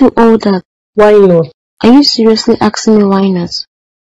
do all that? Why not? Are you seriously asking me why not?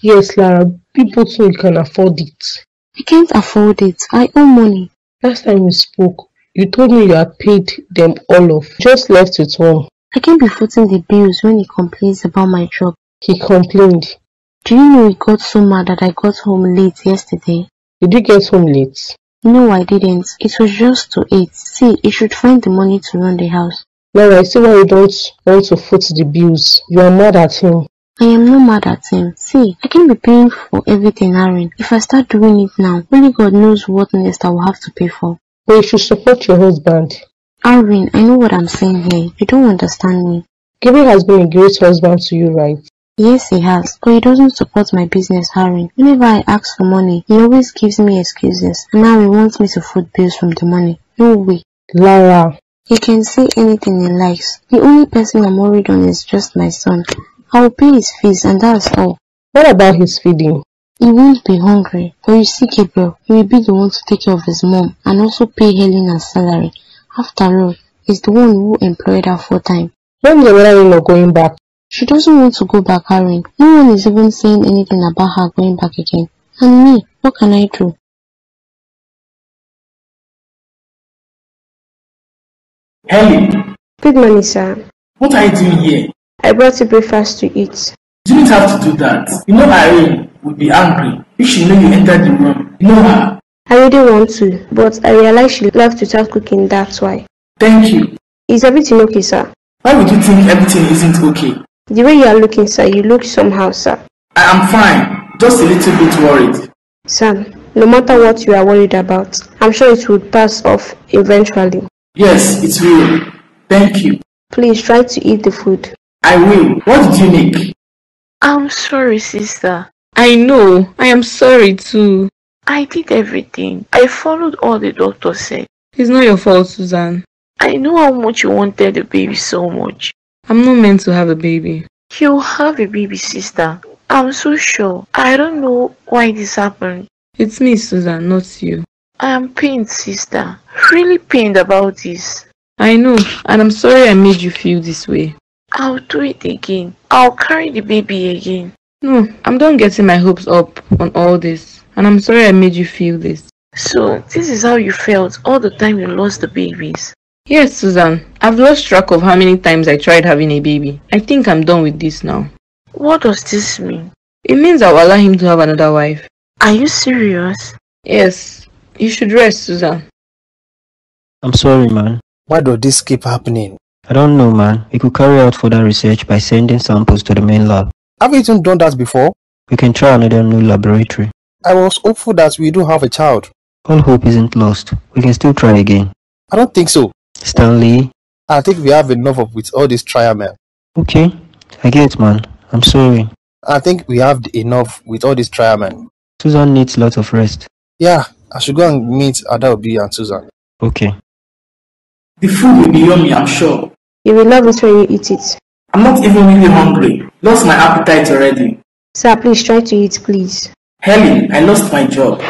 Yes, Lara, people too can afford it. I can't afford it. I owe money. Last time we spoke, you told me you had paid them all off. Just left with one. I can't be footing the bills when he complains about my job. He complained. Do you know he got so mad that I got home late yesterday? Did you get home late? No, I didn't. It was just to eat. See, you should find the money to run the house. Lara, I see why you don't want to foot the bills. You are mad at him. I am not mad at him. See, I can't be paying for everything, Aaron. If I start doing it now, only God knows what next I will have to pay for. But you should support your husband. Aaron, I know what I'm saying here. You don't understand me. Gabriel has been a great husband to you, right? Yes, he has. But he doesn't support my business, Aaron. Whenever I ask for money, he always gives me excuses. And now he wants me to foot bills from the money. No way. Lara. He can say anything he likes. The only person I'm worried on is just my son. I will pay his fees and that's all. What about his feeding? He won't be hungry. But you see, Gabriel, he will be the one to take care of his mom and also pay Helena's salary. After all, he's the one who employed her full-time. When is Helena going back? She doesn't want to go back, Aaron. No one is even saying anything about her going back again. And me, what can I do? Helen! Good morning, sir. What are you doing here? I brought a breakfast to eat. You didn't have to do that. You know Irene would be angry if she knew you entered the room. You know her. I really want to, but I realized she left without cooking, that's why. Thank you. Is everything okay, sir? Why would you think everything isn't okay? The way you are looking, sir, you look somehow, sir. I am fine, just a little bit worried. Sir, no matter what you are worried about, I'm sure it would pass off eventually. Yes, it will. Thank you. Please try to eat the food. I will. What did you make? I'm sorry, sister. I know. I am sorry too. I did everything. I followed all the doctor said. It's not your fault, Susan. I know how much you wanted a baby so much. I'm not meant to have a baby. You'll have a baby, sister. I'm so sure. I don't know why this happened. It's me, Susan, not you. I am pained, sister. Really pained about this. I know, and I'm sorry I made you feel this way. I'll do it again. I'll carry the baby again. No, I'm done getting my hopes up on all this. And I'm sorry I made you feel this. So, this is how you felt all the time you lost the babies? Yes, Susan. I've lost track of how many times I tried having a baby. I think I'm done with this now. What does this mean? It means I'll allow him to have another wife. Are you serious? Yes. You should rest, Susan. I'm sorry, man. Why does this keep happening? I don't know, man. We could carry out further research by sending samples to the main lab. Have you even done that before? We can try another new laboratory. I was hopeful that we do have a child. All hope isn't lost. We can still try again. I don't think so. Stanley? I think we have enough of with all this trial, man. Okay. I get it, man. I'm sorry. I think we have enough with all this trial, man. Susan needs lots of rest. Yeah, I should go and meet Adaobi and Susan. Okay. The food will be yummy, I'm sure. You will love it when you eat it. I'm not even really hungry. Lost my appetite already. Sir, please try to eat, please. Helen, I lost my job.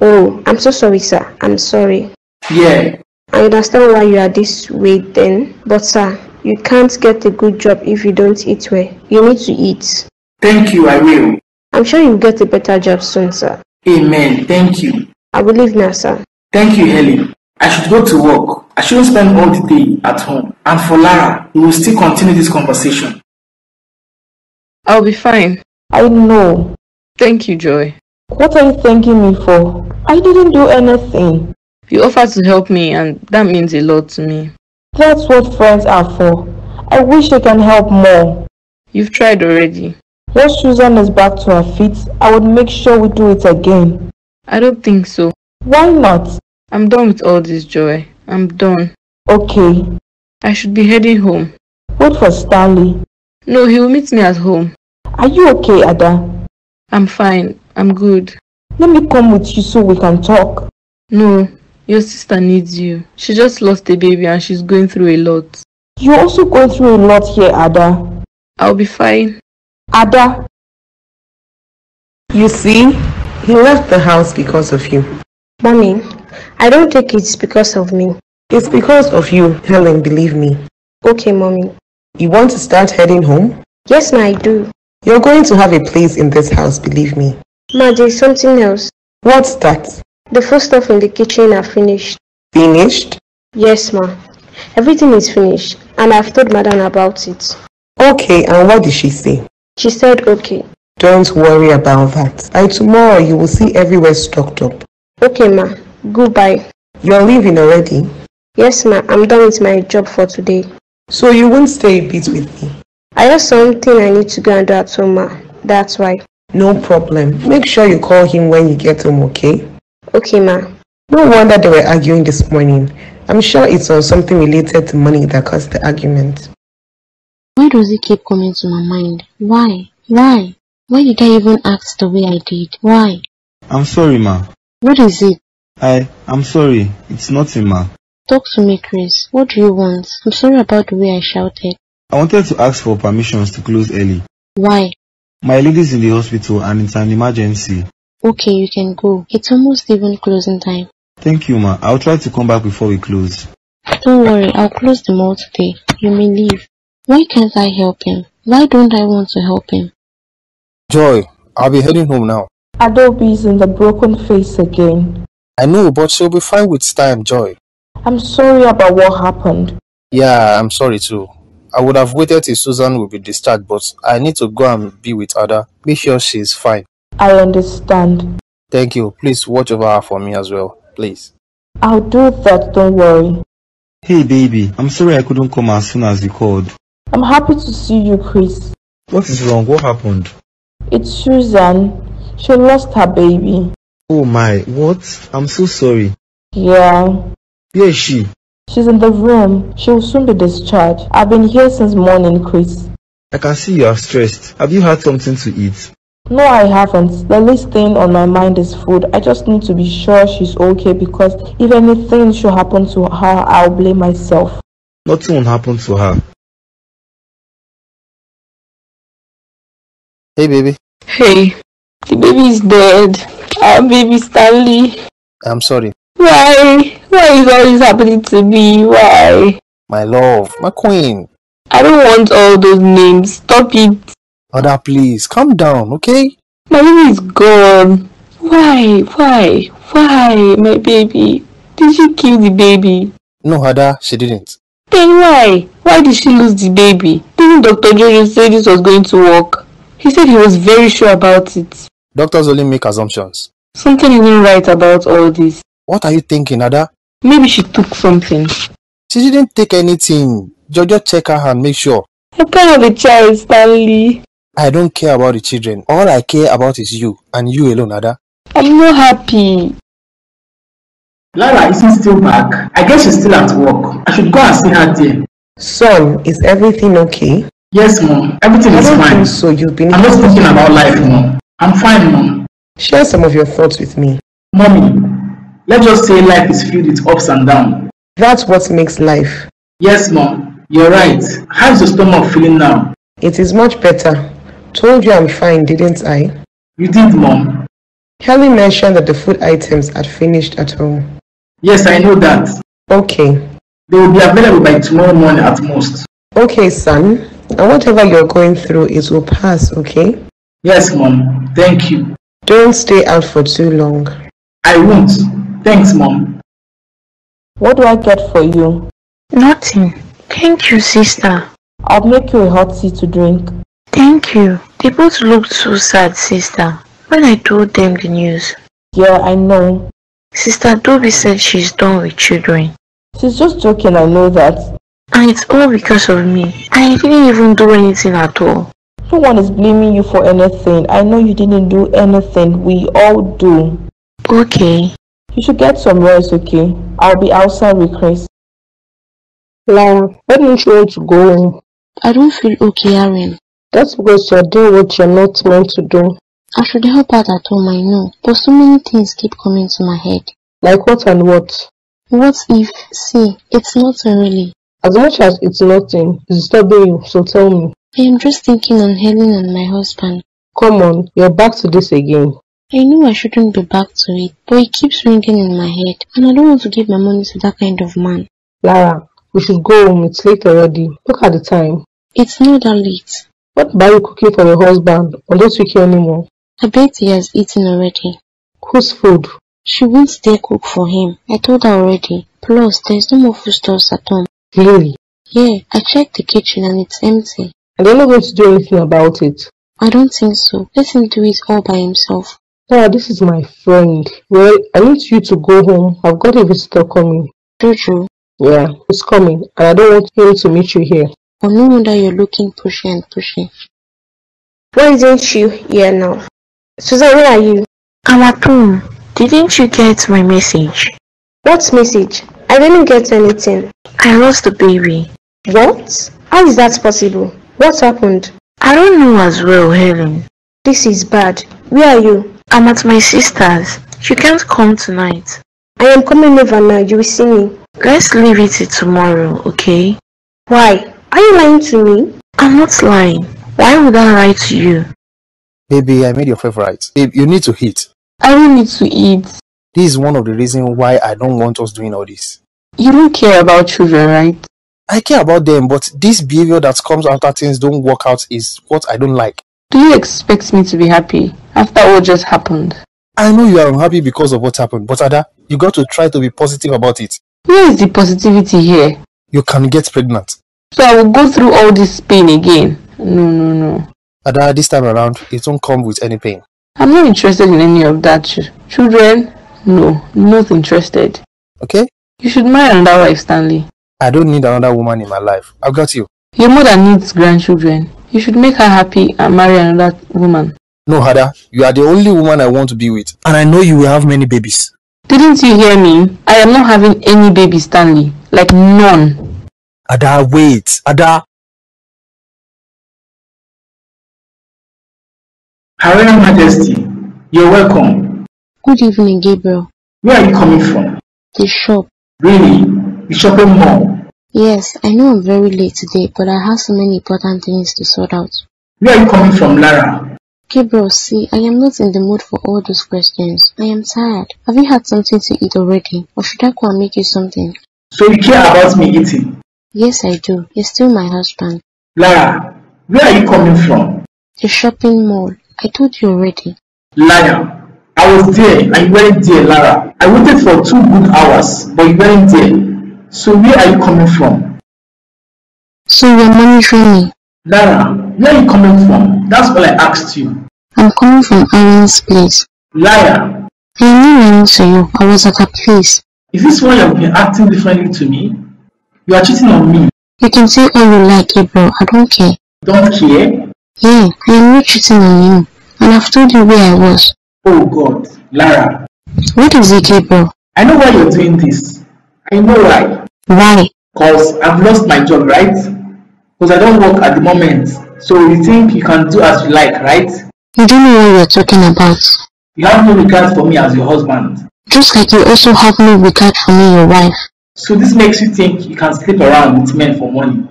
Oh, I'm so sorry, sir. I'm sorry. Yeah. I understand why you are this way then. But sir, you can't get a good job if you don't eat well. You need to eat. Thank you, I will. I'm sure you'll get a better job soon, sir. Amen, thank you. I will leave now, sir. Thank you, Helen. I should go to work. I shouldn't spend all the day at home. And for Lara, we will still continue this conversation. I'll be fine. I know. Thank you, Joy. What are you thanking me for? I didn't do anything. You offered to help me and that means a lot to me. That's what friends are for. I wish I can help more. You've tried already. Once Susan is back to her feet, I would make sure we do it again. I don't think so. Why not? I'm done with all this, Joy. I'm done. Okay. I should be heading home. Wait for Stanley. No, he will meet me at home. Are you okay, Ada? I'm fine. I'm good. Let me come with you so we can talk. No, your sister needs you. She just lost a baby and she's going through a lot. You're also going through a lot here, Ada. I'll be fine. Ada. You see, he left the house because of you. Mommy. I don't think it's because of me. It's because of you, Helen, believe me. Okay, Mommy. You want to start heading home? Yes, ma, I do. You're going to have a place in this house, believe me. Ma, there's something else. What's that? The food stuff in the kitchen are finished. Finished? Yes, ma. Everything is finished, and I've told madam about it. Okay, and what did she say? She said okay. Don't worry about that. By tomorrow, you will see everywhere stocked up. Okay, ma. Goodbye. You're leaving already? Yes, ma. I'm done with my job for today. So you won't stay a bit with me? I have something I need to go and do at home, ma. That's why. No problem. Make sure you call him when you get home, okay? Okay, ma. No wonder they were arguing this morning. I'm sure it's on something related to money that caused the argument. Why does it keep coming to my mind? Why? Why? Why did I even act the way I did? Why? I'm sorry, ma. What is it? I'm sorry. It's nothing, ma. Talk to me, Chris. What do you want? I'm sorry about the way I shouted. I wanted to ask for permissions to close early. Why? My lady's in the hospital and it's an emergency. Okay, you can go. It's almost even closing time. Thank you, ma. I'll try to come back before we close. Don't worry. I'll close the mall today. You may leave. Why can't I help him? Why don't I want to help him? Joy, I'll be heading home now. Adobe is in the broken face again. I know, but she'll be fine with time, Joy. I'm sorry about what happened. Yeah, I'm sorry too. I would have waited till Susan would be discharged, but I need to go and be with Ada. Make sure she's fine. I understand. Thank you. Please watch over her for me as well, please. I'll do that, don't worry. Hey baby, I'm sorry I couldn't come as soon as you called. I'm happy to see you, Chris. What is wrong? What happened? It's Susan. She lost her baby. Oh my, what? I'm so sorry. Yeah. Where is she? She's in the room. She will soon be discharged. I've been here since morning, Chris. I can see you are stressed. Have you had something to eat? No, I haven't. The least thing on my mind is food. I just need to be sure she's okay because if anything should happen to her, I'll blame myself. Nothing will happen to her. Hey, baby. Hey. The baby is dead. Our baby Stanley. I'm sorry. Why? Why is all this happening to me? Why? My love, my queen. I don't want all those names. Stop it. Ada, please, calm down, okay? My baby is gone. Why? Why? Why? My baby. Did she kill the baby? No, Ada, she didn't. Then why? Why did she lose the baby? Didn't Dr. Jojo say this was going to work? He said he was very sure about it. Doctors only make assumptions. Something isn't right about all this. What are you thinking, Ada? Maybe she took something. She didn't take anything. Jojo, check her and make sure. I can't have a child, Stanley. I don't care about the children. All I care about is you and you alone, Ada. I'm not happy. Lara isn't still back. I guess she's still at work. I should go and see her there. Son, is everything okay? Yes, mom. Everything is fine. I don't think so. You've been. I'm not thinking about life, mom. I'm fine, mom. Share some of your thoughts with me, mommy. Let's just say life is filled with ups and downs. That's what makes life. Yes, mom. You're right. How's your stomach feeling now? It is much better. Told you I'm fine, didn't I? You did, mom. Kelly mentioned that the food items are finished at home. Yes, I know that. Okay. They will be available by tomorrow morning at most. Okay, son. And whatever you're going through, it will pass, okay? Yes, mom. Thank you. Don't stay out for too long. I won't. Thanks, mom. What do I get for you? Nothing. Thank you, sister. I'll make you a hot tea to drink. Thank you. They both looked so sad, sister, when I told them the news. Yeah, I know. Sister Dobie said she's done with children. She's just joking, I know that. And it's all because of me. I didn't even do anything at all. No one is blaming you for anything. I know you didn't do anything. We all do. Okay. You should get some rest, okay? I'll be outside with Chris. Lara, why don't you want to go home? I don't feel okay, Aaron. That's because you're doing what you're not meant to do. I should help out at home, I know. But so many things keep coming to my head. Like what and what? What if, see, it's nothing really. As much as it's nothing, it's disturbing you, so tell me. I am just thinking on Helen and my husband. Come on, you're back to this again. I know I shouldn't be back to it, but it keeps ringing in my head, and I don't want to give my money to that kind of man. Lara, we should go home. It's late already. Look at the time. It's not that late. What are you cooking for your husband? Or don't you care anymore? I bet he has eaten already. Whose food? She won't dare cook for him. I told her already. Plus, there's no more food stores at home. Really? Yeah, I checked the kitchen and it's empty. And they're not going to do anything about it. I don't think so. Let him do it all by himself. Sarah, this is my friend. Well, I need you to go home. I've got a visitor coming. Jojo? Yeah, it's coming. And I don't want him to meet you here. Oh, no wonder you're looking pushy and pushy. Why isn't you here now? Susan, where are you? I'm at home. Didn't you get my message? What message? I didn't get anything. I lost the baby. What? How is that possible? What happened? I don't know as well, Helen. This is bad. Where are you? I'm at my sister's. She can't come tonight. I am coming over now. You will see me. Let's leave it till tomorrow, okay? Why? Are you lying to me? I'm not lying. Why would I lie to you? Baby, I made your favorite. Babe, you need to eat. I don't need to eat. This is one of the reasons why I don't want us doing all this. You don't care about children, right? I care about them, but this behavior that comes after things don't work out is what I don't like. Do you expect me to be happy after what just happened? I know you are unhappy because of what happened, but Ada, you got to try to be positive about it. Where is the positivity here? You can get pregnant. So I will go through all this pain again? No. Ada, this time around, it won't come with any pain. I'm not interested in any of that. Children? No, not interested. Okay? You should marry another wife, Stanley. I don't need another woman in my life. I've got you. Your mother needs grandchildren. You should make her happy and marry another woman. No, Ada, you are the only woman I want to be with. And I know you will have many babies. Didn't you hear me? I am not having any babies, Stanley. Like none. Ada, wait. Ada. Her Royal Majesty, you're welcome. Good evening, Gabriel. Where are you coming from? The shop. Really? The shopping mall? Yes, I know I'm very late today, but I have so many important things to sort out. Where are you coming from, Lara? Gabriel, see, I am not in the mood for all those questions. I am tired. Have you had something to eat already? Or should I go and make you something? So you care about me eating? Yes, I do. You're still my husband. Lara, where are you coming from? The shopping mall. I told you already. Liar. I was there. I went there, Lara. I waited for 2 good hours, but you weren't there. So where are you coming from? So you're monitoring me? Lara, where are you coming from? That's all I asked you. I'm coming from Irene's place. Liar. I knew I to you. I was at her place. Is this why you've been acting differently to me? You are cheating on me. You can say all you like, Gabriel. I don't care. Don't care? Yeah, I am not cheating on you. And I've told you where I was. Oh God, Lara. What is it, Gabriel? I know why you're doing this. I know why. Why? Because I've lost my job, right? Because I don't work at the moment. So you think you can do as you like, right? You don't know what you're talking about. You have no regard for me as your husband. Just like you also have no regard for me, your wife. So this makes you think you can sleep around with men for money.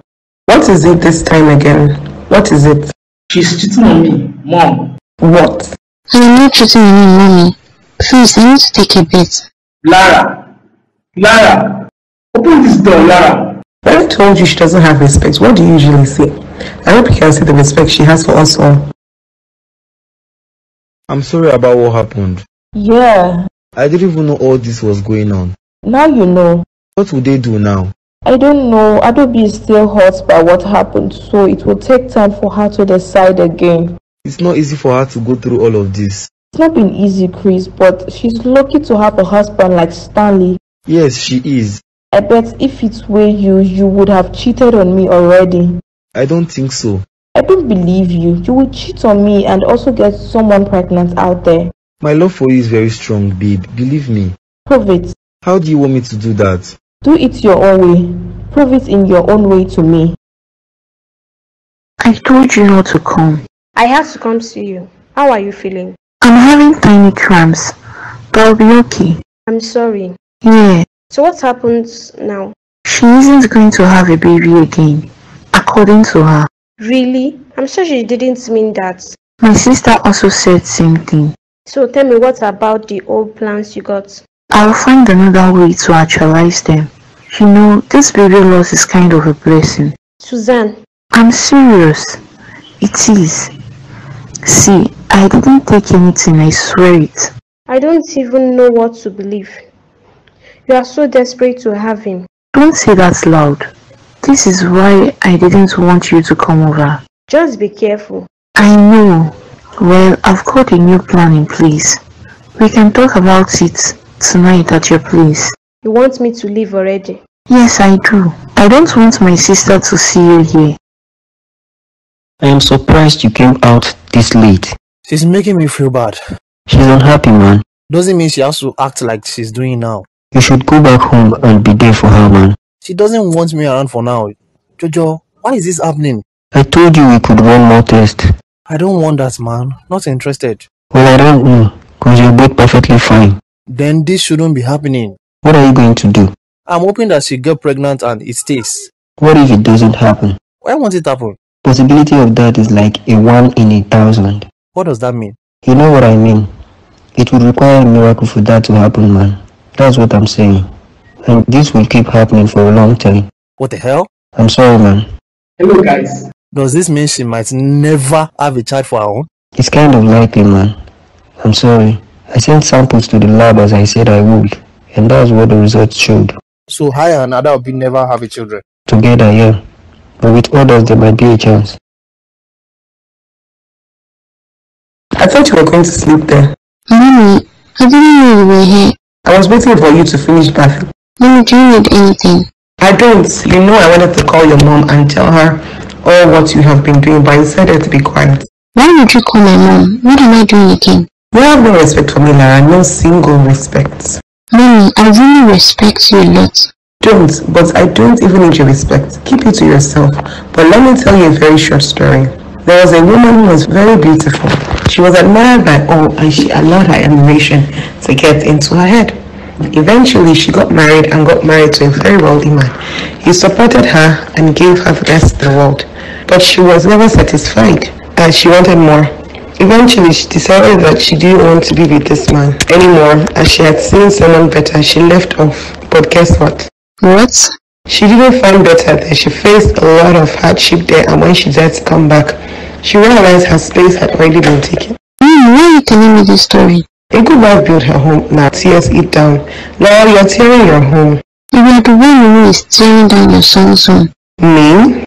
What is it this time again? What is it? She's cheating on me, Mom. What? I'm not cheating on you, Mommy. Please, I need to take a bit. Lara! Lara! Open this door, Lara! When I told you she doesn't have respect, what do you usually say? I hope you can see the respect she has for us all. I'm sorry about what happened. Yeah. I didn't even know all this was going on. Now you know. What will they do now? I don't know. Adobe is still hurt by what happened, so it will take time for her to decide again. It's not easy for her to go through all of this. It's not been easy, Chris, but she's lucky to have a husband like Stanley. Yes, she is. I bet if it were you, you would have cheated on me already. I don't think so. I don't believe you. You will cheat on me and also get someone pregnant out there. My love for you is very strong, babe. Believe me. Prove it. How do you want me to do that? Do it your own way. Prove it in your own way to me. I told you not to come. I had to come see you. How are you feeling? I'm having tiny cramps, but I'll be okay. I'm sorry. Yeah. So what happens now? She isn't going to have a baby again, according to her. Really? I'm sure she didn't mean that. My sister also said the same thing. So tell me, what about the old plans you got? I'll find another way to actualize them. You know, this baby loss is kind of a blessing. Suzanne. I'm serious. It is. See, I didn't take anything, I swear it. I don't even know what to believe. You are so desperate to have him. Don't say that loud. This is why I didn't want you to come over. Just be careful. I know. Well, I've got a new plan in place. We can talk about it tonight at your place. You want me to leave already? Yes, I do. I don't want my sister to see you here. I am surprised you came out this late. She's making me feel bad. She's unhappy, man. Doesn't mean she has to act like she's doing now. You should go back home and be there for her, man. She doesn't want me around for now. Jojo, why is this happening? I told you we could run more tests. I don't want that, man. Not interested. Well, I don't know. Because you're both perfectly fine. Then this shouldn't be happening. What are you going to do? I'm hoping that she gets pregnant and it stays. What if it doesn't happen? Why won't it happen? Possibility of that is like a 1 in 1,000. What does that mean? You know what I mean. It would require a miracle for that to happen, man. That's what I'm saying. And this will keep happening for a long time. What the hell? I'm sorry, man. Hello, guys. Does this mean she might never have a child for her own? It's kind of likely, man. I'm sorry. I sent samples to the lab as I said I would, and that's what the results showed. So I and Ada will never have a children? Together, yeah. But with others, there might be a chance. I thought you were going to sleep there. Mommy, I didn't know you were here. I was waiting for you to finish bathing. Mommy, do you need anything? I don't. You know I wanted to call your mom and tell her all what you have been doing, but instead I had to be quiet. Why would you call my mom? What am I doing again? You have no respect for me, Lara. No single respect. Mommy, I really respect you a lot. Don't, but I don't even need your respect. Keep it to yourself. But let me tell you a very short story. There was a woman who was very beautiful. She was admired by all, and she allowed her admiration to get into her head. Eventually, she got married and got married to a very wealthy man. He supported her and gave her the rest of the world. But she was never satisfied, and she wanted more. Eventually, she decided that she didn't want to be with this man anymore, as she had seen someone better. She left off. But guess what? What? She didn't find better there. She faced a lot of hardship there, and when she tried to come back, she realized her space had already been taken. Why are you telling me this story? A good wife built her home. Now tears it down. Now you're tearing your home. You are the one who is tearing down your son's home. Me?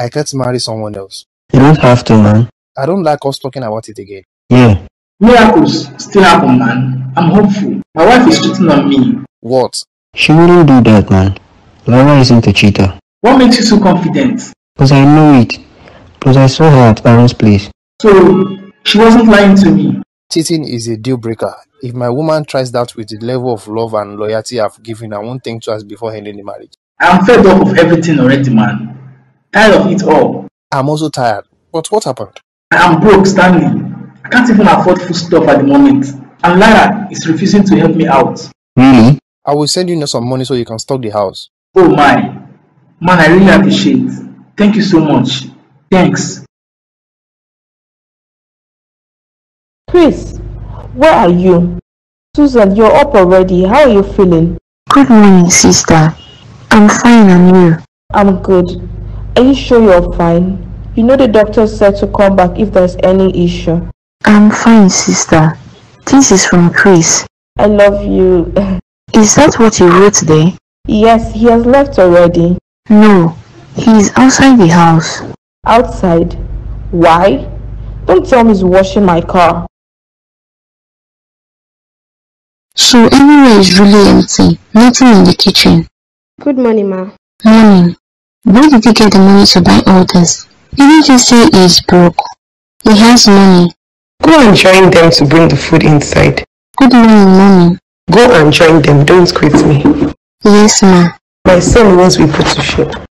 I can't marry someone else. You don't have to, man. I don't like us talking about it again. Yeah. Miracles still happen, man. I'm hopeful. My wife is cheating on me. What? She wouldn't do that, man. Lara isn't a cheater. What makes you so confident? Because I know it. Because I saw her at Aaron's place. So, she wasn't lying to me. Cheating is a deal breaker. If my woman tries that with the level of love and loyalty I've given, I won't think twice before ending the marriage. I'm fed up of everything already, man. Tired of it all. I'm also tired. But what happened? I'm broke, Stanley. I can't even afford food stuff at the moment. And Lara is refusing to help me out. Really? I will send you some money so you can stock the house. Oh my. Man, I really appreciate. Thank you so much. Thanks. Chris, where are you? Susan, you're up already. How are you feeling? Good morning, sister. I'm fine, and you? I'm good. Are you sure you're fine? You know the doctor said to come back if there's any issue. I'm fine, sister. This is from Chris. I love you. Is that what he wrote today? Yes, he has left already. No, he is outside the house. Outside? Why? Don't tell me he's washing my car. So everywhere is really empty. Nothing in the kitchen. Good morning, ma. Morning. Where did you get the money to buy all this? Didn't you say he's broke? He has money. Go and join them to bring the food inside. Good morning, Mommy. Go and join them. Don't quit me. Yes, ma. My son wants to be put to shame.